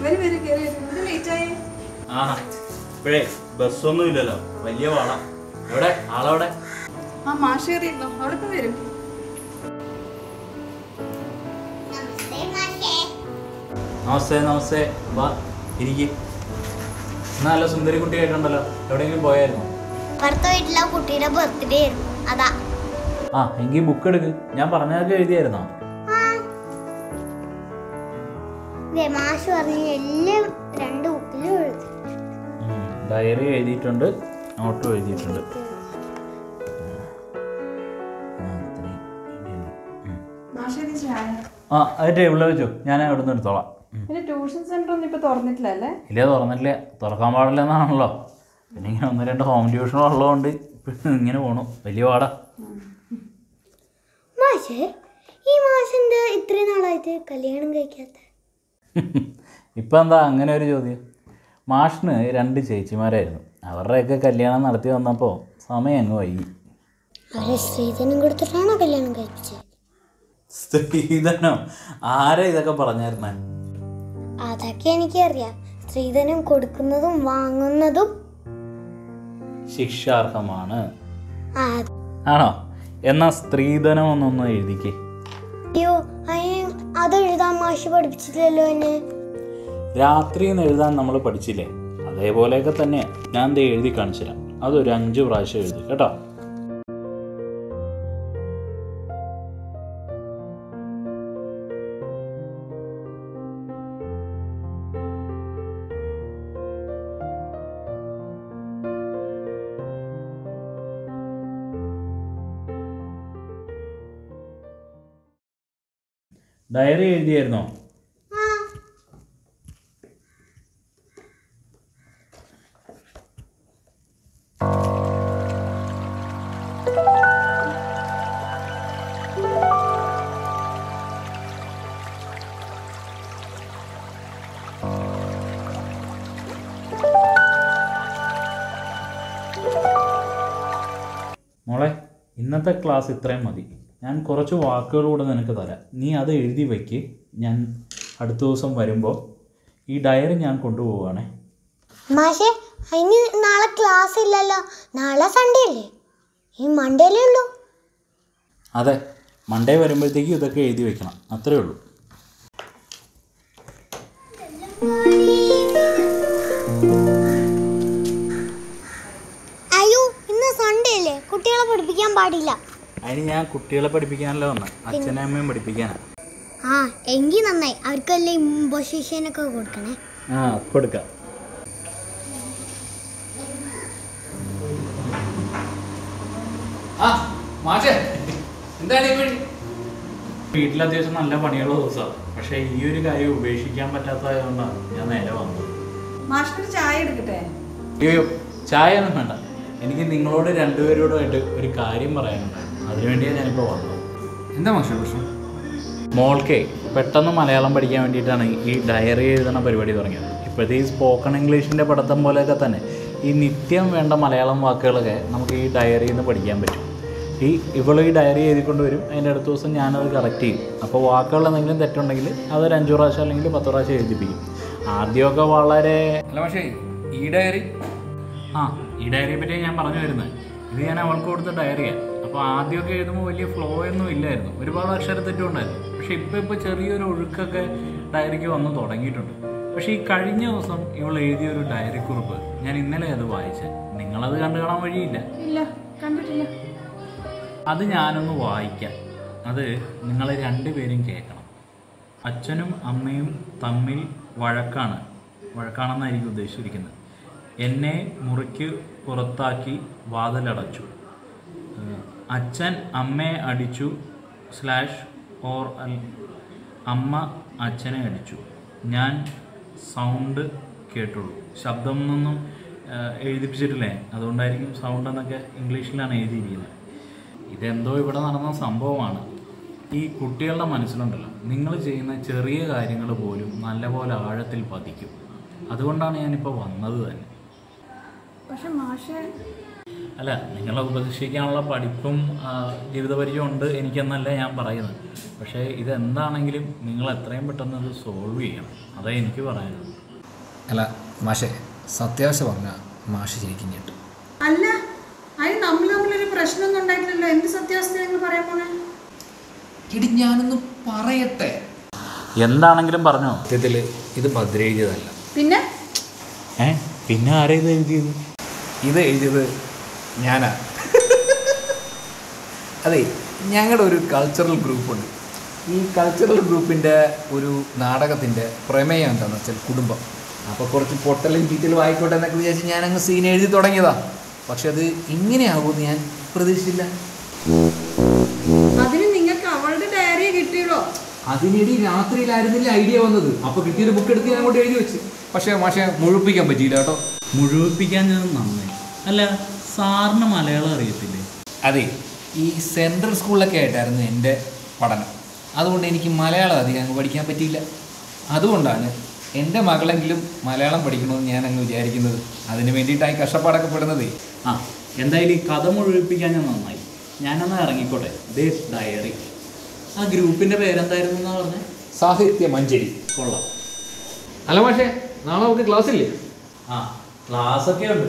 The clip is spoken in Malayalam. very very late. Ah, pray, but so no little. Well, you are. What I allowed it. A marshy ring, what a very. No say, no say, but here. Nala Sundari could take another. Totally boy. Parto it love put in a birthday. Ada. Ah, and give book. Yaparana there now. The mash was lived and looked. Diary edit under auto edit under 3. Masha is high. Ah, I table you. Yana out of the dollar. In a tuition center on the Pathornit Lele? Leather on the Torcamar Lena law. Pinning on the rent home tuition or loan day. You know, will you order? Masha, he mustn't the Itrina like a Kalyan Gaket. ഇപ്പന്താ അങ്ങനെ ഒരു ചോദ്യം മാഷ്നെ രണ്ട് ചേച്ചിമാരായിരുന്നു അവരുടെയൊക്കെ കല്യാണം നടത്തി വന്നപ്പോൾ സമയം അങ്ങ് വൈകി അവരെ സ്ത്രീധനം കൊടുത്തിട്ടാണോ കല്യാണം കഴിച്ചത് സ്ത്രീധനം ആരെ ഇതൊക്കെ പറഞ്ഞായിരുന്നു അതൊക്കെ എനിക്കറിയാം സ്ത്രീധനം കൊടുക്കുന്നതും വാങ്ങുന്നതും ശിക്ഷാർഹമാണ് ആണോ എന്നാ സ്ത്രീധനം ഒന്നൊന്ന് എഴുതിക്കേ അയ്യോ അത് എഴുതാൻ മാഷ് പഠിപ്പിച്ചില്ലല്ലോ എന്നെ രാത്രിന്ന് എഴുതാൻ നമ്മൾ പഠിച്ചില്ലേ അതേപോലെയൊക്കെ തന്നെ ഞാൻ ദേ എഴുതി കാണിച്ചുതരാം അതൊരു 5 പ്രാവശ്യം എഴുതി കേട്ടോ ഡയറി എഴുതിയായിരുന്നോ മോളെ ഇന്നത്തെ ക്ലാസ് ഇത്രയും മതി ഞാൻ കുറച്ച് വാക്കുകൾ കൂടെ നിനക്ക് തരാം നീ അത് എഴുതി വെക്ക് ഞാൻ അടുത്ത ദിവസം വരുമ്പോൾ ഈ ഡയറി ഞാൻ കൊണ്ടുപോവാണേ മാഷേ ഇനി നാളെ ക്ലാസ് ഇല്ലല്ലോ നാളെ സൺഡേ അല്ലേ ഈ മൺഡേലേ ഉള്ളൂ അതെ മൺഡേ വരുമ്പോഴത്തേക്ക് ഇതൊക്കെ എഴുതി വെക്കണം അത്രേ ഉള്ളൂ അയ്യോ ഇന്ന് സൺഡേ അല്ലേ കുട്ടികളെ പഠിപ്പിക്കാൻ പാടില്ല I am Kutila Padipican Lona, Achanam Padipicana. Ah, Engi Nanai, Alkalim Boshishan a Kurkana. Ah, Kurka Ah, Martin, that even Pitla is on 11 years old, sir. She Uriga, you wish she came at Tata on the Master Child. You child, anything loaded and do it to Karim Marana. എന്താ മാഷേ പ്രശ്നം മോൾക്ക് പെട്ടെന്ന് മലയാളം പഠിക്കാൻ വേണ്ടിയിട്ടാണ് ഈ ഡയറി എഴുതുന്ന പരിപാടി തുടങ്ങിയത് ഇപ്പോഴത്തെ ഈ സ്പോക്കൺ ഇംഗ്ലീഷിൻ്റെ പഠിത്തം പോലെയൊക്കെ തന്നെ ഈ നിത്യം വേണ്ട മലയാളം വാക്കുകളൊക്കെ നമുക്ക് ഈ ഡയറിയിൽ നിന്ന് പഠിക്കാൻ പറ്റും ഈ ഇവളീ ഡയറി എഴുതിക്കൊണ്ട് വരും അതിൻ്റെ അടുത്ത ദിവസം ഞാനത് കറക്റ്റ് ചെയ്യും അപ്പോൾ വാക്കുകൾ എന്തെങ്കിലും തെറ്റുണ്ടെങ്കിൽ അതൊരു 5 പ്രാവശ്യം അല്ലെങ്കിൽ 10 പ്രാവശ്യം എഴുതിപ്പിക്കും ആദ്യമൊക്കെ വളരെ അല്ല പക്ഷേ ഈ ഡയറി ആ ഈ ഡയറിയെ പറ്റി ഞാൻ പറഞ്ഞു വരുന്നത് ഇത് ഞാൻ അവൾക്ക് കൊടുത്ത ഡയറിയാണ് അപ്പോൾ ആദ്യമൊക്കെ എഴുതുമ്പോൾ വലിയ ഫ്ലോ ഒന്നും ഇല്ലായിരുന്നു ഒരുപാട് അക്ഷരത്തെറ്റുണ്ടായിരുന്നു പക്ഷേ ഇപ്പോൾ ചെറിയൊരു ഒഴുക്കൊക്കെ ഡയറിക്ക് വന്ന് തുടങ്ങിയിട്ടുണ്ട് പക്ഷേ ഈ കഴിഞ്ഞ ദിവസം ഇവൾ എഴുതിയൊരു ഡയറി കുറിപ്പ് ഞാൻ ഇന്നലെ അത് വായിച്ചത് നിങ്ങളത് കണ്ടു കാണാൻ വഴിയില്ല ഇല്ല കണ്ടിട്ടില്ല അത് ഞാനൊന്ന് വായിക്കാം അത് നിങ്ങൾ രണ്ടുപേരും കേൾക്കണം അച്ഛനും അമ്മയും തമ്മിൽ വഴക്കാണെന്നായിരിക്കും ഉദ്ദേശിച്ചിരിക്കുന്നത് എന്നെ മുറിക്ക് പുറത്താക്കി വാതിലടച്ചു അച്ഛൻ അമ്മയെ അടിച്ചു സ്ലാഷ് ഓർ അമ്മ അച്ഛനെ അടിച്ചു ഞാൻ സൗണ്ട് കേട്ടുള്ളൂ ശബ്ദം എന്നൊന്നും എഴുതിപ്പിച്ചിട്ടില്ലേ അതുകൊണ്ടായിരിക്കും സൗണ്ട് എന്നൊക്കെ ഇംഗ്ലീഷിലാണ് എഴുതിയിരിക്കുന്നത് ഇതെന്തോ ഇവിടെ നടന്ന സംഭവമാണ് ഈ കുട്ടികളുടെ മനസ്സിലുണ്ടല്ലോ നിങ്ങൾ ചെയ്യുന്ന ചെറിയ കാര്യങ്ങൾ പോലും നല്ലപോലെ ആഴത്തിൽ പതിക്കും അതുകൊണ്ടാണ് ഞാനിപ്പോൾ വന്നത് തന്നെ പക്ഷേ മാഷേ അല്ല, നിങ്ങളെ ഉപദേശിക്കാനുള്ള പഠിപ്പും ജീവിതപരിചയം ഉണ്ട് എനിക്കെന്നല്ല ഞാൻ പറയുന്നത്. പക്ഷേ ഇതെന്താണെങ്കിലും നിങ്ങൾ എത്രയും പെട്ടെന്ന് ഇത് സോൾവ് ചെയ്യണം, അതേ എനിക്ക് പറയാനുള്ളൂ. അല്ല മാഷെ, സത്യാവശ്യം പറഞ്ഞാൽ മാഷ് ശരിക്കും കേട്ടു. അല്ല, അതിന് നമ്മൾ തമ്മിലൊരു പ്രശ്നമൊന്നും ഉണ്ടായിട്ടില്ലല്ലോ. എന്ത് സത്യാവസ്ഥ നിങ്ങൾ പറയാൻ പോണേ? ഇടി ഞാനൊന്നും പറയട്ടെ. എന്താണെങ്കിലും പറഞ്ഞോ. സത്യത്തിൽ ഇത് ഭദ്രേഴുതിയതല്ല. പിന്നെ പിന്നെ ആരാ ഇത് എഴുതിയത്? ഇത് എഴുതിയത് ഞാനാ. അതെ, ഞങ്ങളുടെ ഒരു കൾച്ചറൽ ഗ്രൂപ്പുണ്ട്. ഈ കൾച്ചറൽ ഗ്രൂപ്പിൻ്റെ ഒരു നാടകത്തിൻ്റെ പ്രമേയം എന്താണെന്ന് വെച്ചാൽ കുടുംബം. അപ്പോൾ കുറച്ച് പൊട്ടലും ചീറ്റലും ആയിക്കോട്ടെ എന്നൊക്കെ വിചാരിച്ച് ഞാനങ്ങ് സീൻ എഴുതി തുടങ്ങിയതാ. പക്ഷെ അത് ഇങ്ങനെയാകുമെന്ന് ഞാൻ പ്രതീക്ഷിച്ചില്ല. അതിന് നിങ്ങൾക്ക് അവളുടെ ഡയറി കിട്ടിയോ? അതിനിടി രാത്രിയിലായിരുന്നില്ല ഐഡിയ വന്നത്. അപ്പോൾ കിട്ടിയൊരു ബുക്ക് എടുത്ത് ഞാൻ അങ്ങോട്ട് എഴുതി വെച്ച്. പക്ഷേ മാഷെ മുഴുപ്പിക്കാൻ പറ്റിയില്ല കേട്ടോ. മുഴുവിപ്പിക്കാൻ ഞാൻ നന്നേ. അല്ല, സാറിന് മലയാളം അറിയത്തില്ലേ? അതെ, ഈ സെൻട്രൽ സ്കൂളിലൊക്കെ ആയിട്ടായിരുന്നു എൻ്റെ പഠനം. അതുകൊണ്ട് എനിക്ക് മലയാളം അധികം അങ്ങ് പഠിക്കാൻ പറ്റിയില്ല. അതുകൊണ്ടാണ് എൻ്റെ മകളെങ്കിലും മലയാളം പഠിക്കണമെന്ന് ഞാൻ അങ്ങ് വിചാരിക്കുന്നത്. അതിന് വേണ്ടിയിട്ടായി കഷ്ടപ്പാടൊക്കെ പെടുന്നതേ. ആ, എന്തായാലും ഈ കഥ മുഴുവിപ്പിക്കാൻ ഞാൻ നന്നായി. ഞാനൊന്ന് ഇറങ്ങിക്കോട്ടെ. ദേ ഡയറി. ആ ഗ്രൂപ്പിൻ്റെ പേരെന്തായിരുന്നു എന്നാണ് പറഞ്ഞത്? സാഹിത്യ മഞ്ചേരി. കൊള്ളാം. അല്ല പക്ഷേ നാളെ നമുക്ക് ക്ലാസ്സില്ലേ? ആ, ക്ലാസ്സൊക്കെ ഉണ്ട്.